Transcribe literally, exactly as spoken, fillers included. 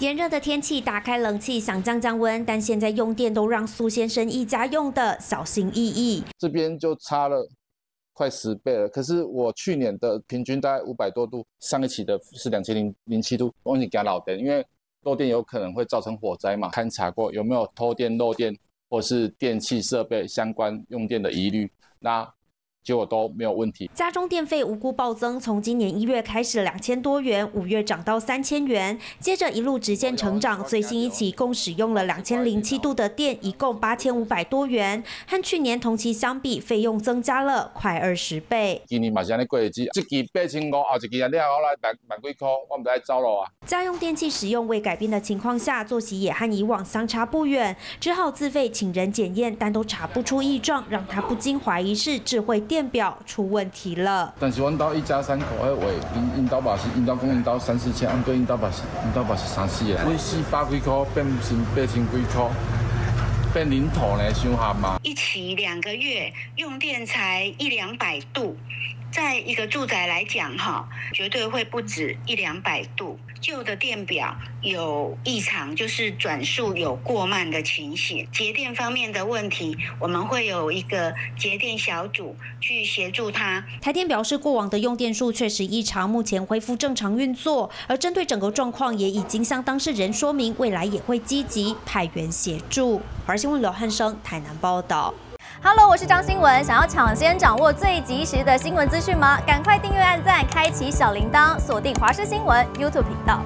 炎热的天气，打开冷气想降降温，但现在用电都让苏先生一家用的小心翼翼。这边就差了快十倍了，可是我去年的平均大概五百多度，上一期的是两千零零七度，我已经给他老电，因为漏电有可能会造成火灾嘛，勘察过有没有偷电漏电或是电器设备相关用电的疑虑，那结果都没有问题。家中电费无辜暴增，从今年一月开始两千多元，五月涨到三千元，接着一路直线成长。最新一期共使用了两千零七度的电，一共八千五百多元，和去年同期相比，费用增加了快二十倍。今年嘛是安尼过日子，一期八千五，后一期啊，你后来万万几块，我唔知走路啊。家用电器使用未改变的情况下，作息也和以往相差不远，只好自费请人检验，但都查不出异状，让他不禁怀疑是智慧电。电表出问题了，但是阮家一家三口的话，因因家把是因家公因家三四千，俺对因家把是因家把是三四个，你四百几块变成八千几块，变零头呢，想下嘛？一期两个月用电才一两百度，在一个住宅来讲哈，绝对会不止一两百度。旧的电表有异常，就是转速有过慢的情形。节电方面的问题，我们会有一个节电小组去协助他。台电表示，过往的用电数确实异常，目前恢复正常运作。而针对整个状况，也已经向当事人说明，未来也会积极派员协助。华视新闻刘汉生台南报道。Hello， 我是张新闻。想要抢先掌握最及时的新闻资讯吗？赶快订阅、按赞、开启小铃铛，锁定华视新闻 YouTube 频道。